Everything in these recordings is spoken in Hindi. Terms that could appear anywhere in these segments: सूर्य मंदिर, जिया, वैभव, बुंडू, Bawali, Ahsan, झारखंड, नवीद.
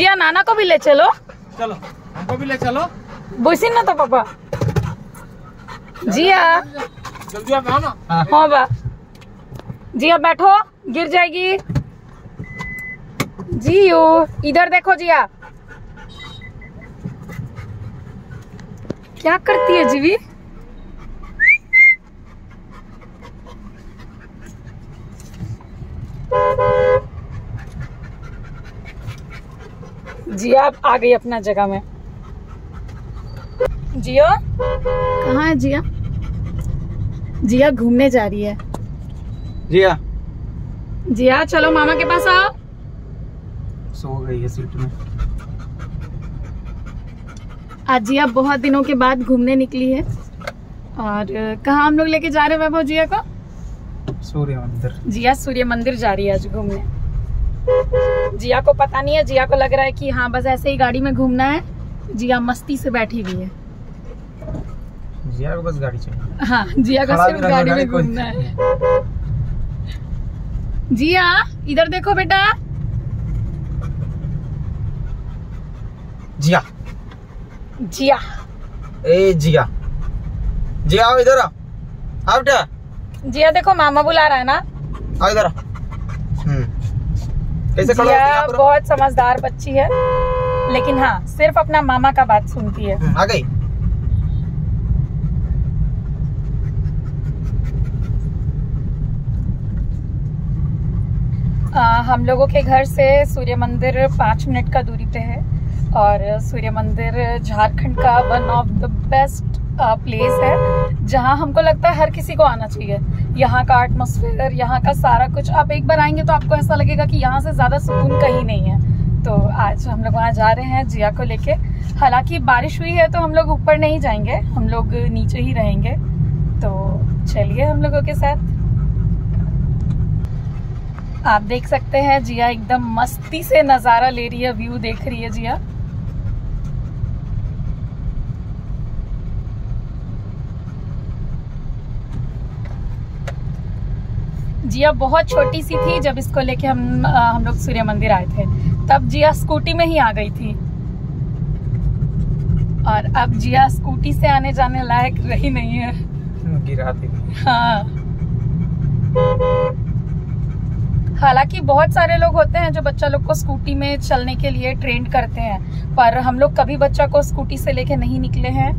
जिया नाना को भी ले चलो, चलो हमको भी ले चलो। बोसिन ना तो पापा जिया जल्दी आ ना। हाँ बा जिया बैठो, गिर जाएगी। जियो इधर देखो जिया क्या करती है। जीवी जिया आप आ गई अपना जगह में। जियो कहाँ है जिया? जिया घूमने जा रही है। जिया जिया चलो मामा के पास आओ। सो गई है सीट में। आज जिया बहुत दिनों के बाद घूमने निकली है। और कहाँ हम लोग लेके जा रहे हैं वैभव जिया को? सूर्य मंदिर। जिया सूर्य मंदिर जा रही है आज घूमने। जिया को पता नहीं है, जिया को लग रहा है कि हाँ बस ऐसे ही गाड़ी में घूमना है। जिया मस्ती से बैठी हुई है। जिया को बस गाड़ी चाहिए। हाँ जिया को सिर्फ गाड़ी में घूमना है। जिया इधर देखो बेटा। जिया जिया ए जिया जिया इधर आओ बेटा। जिया देखो मामा बुला रहा है ना, आओ इधर। जिया बहुत समझदार बच्ची है, लेकिन हाँ सिर्फ अपना मामा का बात सुनती है। आ गई। हम लोगों के घर से सूर्य मंदिर 5 मिनट का दूरी पे है। और सूर्य मंदिर झारखंड का one of the best place है, जहाँ हमको लगता है हर किसी को आना चाहिए। यहाँ का एटमोसफेयर, यहाँ का सारा कुछ, आप एक बार आएंगे तो आपको ऐसा लगेगा कि यहाँ से ज़्यादा सुकून कहीं नहीं है। तो आज हम लोग वहाँ जा रहे हैं जिया को लेके। हालांकि बारिश हुई है तो हम लोग ऊपर नहीं जाएंगे, हम लोग नीचे ही रहेंगे। तो चलिए हम लोगों के साथ। आप देख सकते हैं जिया एकदम मस्ती से नज़ारा ले रही है, व्यू देख रही है जिया। जिया बहुत छोटी सी थी जब इसको लेके हम लोग सूर्य मंदिर आए थे, तब जिया स्कूटी में ही आ गई थी। और अब जिया स्कूटी से आने जाने लायक रही नहीं है। गिरा दी। हाँ हालांकि बहुत सारे लोग होते हैं जो बच्चा लोग को स्कूटी में चलने के लिए ट्रेन करते हैं, पर हम लोग कभी बच्चा को स्कूटी से लेके नहीं निकले हैं।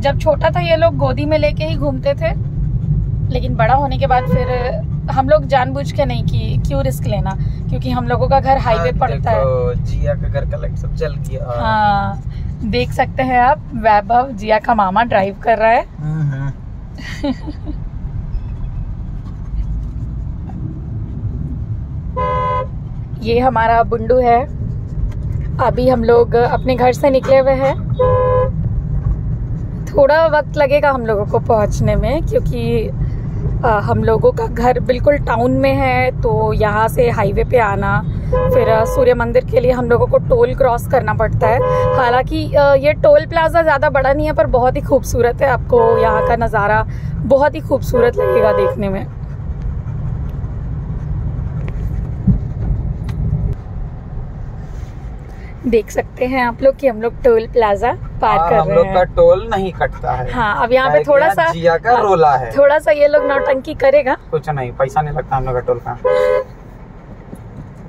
जब छोटा था ये लोग गोदी में लेके ही घूमते थे, लेकिन बड़ा होने के बाद फिर हम लोग जानबूझ के नहीं की, क्यों रिस्क लेना, क्योंकि हम लोगों का घर हाईवे पड़ता है। जिया का घर का लाइट सब जल गया। हाँ देख सकते हैं आप, वैभव जिया का मामा ड्राइव कर रहा है। ये हमारा बुंडू है। अभी हम लोग अपने घर से निकले हुए हैं। थोड़ा वक्त लगेगा हम लोगों को पहुंचने में, क्योंकि हम लोगों का घर बिल्कुल टाउन में है। तो यहाँ से हाईवे पे आना, फिर सूर्य मंदिर के लिए हम लोगों को टोल क्रॉस करना पड़ता है। हालांकि ये टोल प्लाजा ज़्यादा बड़ा नहीं है, पर बहुत ही खूबसूरत है। आपको यहाँ का नज़ारा बहुत ही खूबसूरत लगेगा देखने में। देख सकते हैं आप लोग कि हम लोग टोल प्लाजा पार कर रहे हैं। हम लोग का टोल नहीं कटता है। हाँ अब यहाँ पे थोड़ा सा जिया का रोला है, थोड़ा सा ये लोग नौटंकी करेगा। कुछ नहीं, पैसा नहीं लगता हम लोग का टोल का।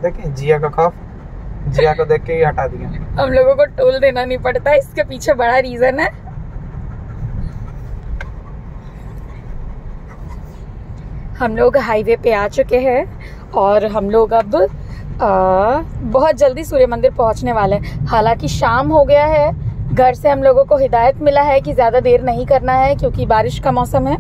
देखिए जिया का खौफ, जिया को देख के ही हटा दिया। हम लोगों को टोल देना नहीं पड़ता, इसके पीछे बड़ा रीजन है। हम लोग हाईवे पे आ चुके हैं और हम लोग अब बहुत जल्दी सूर्य मंदिर पहुंचने वाले हैं। हालांकि शाम हो गया है। घर से हम लोगों को हिदायत मिला है कि ज़्यादा देर नहीं करना है, क्योंकि बारिश का मौसम है।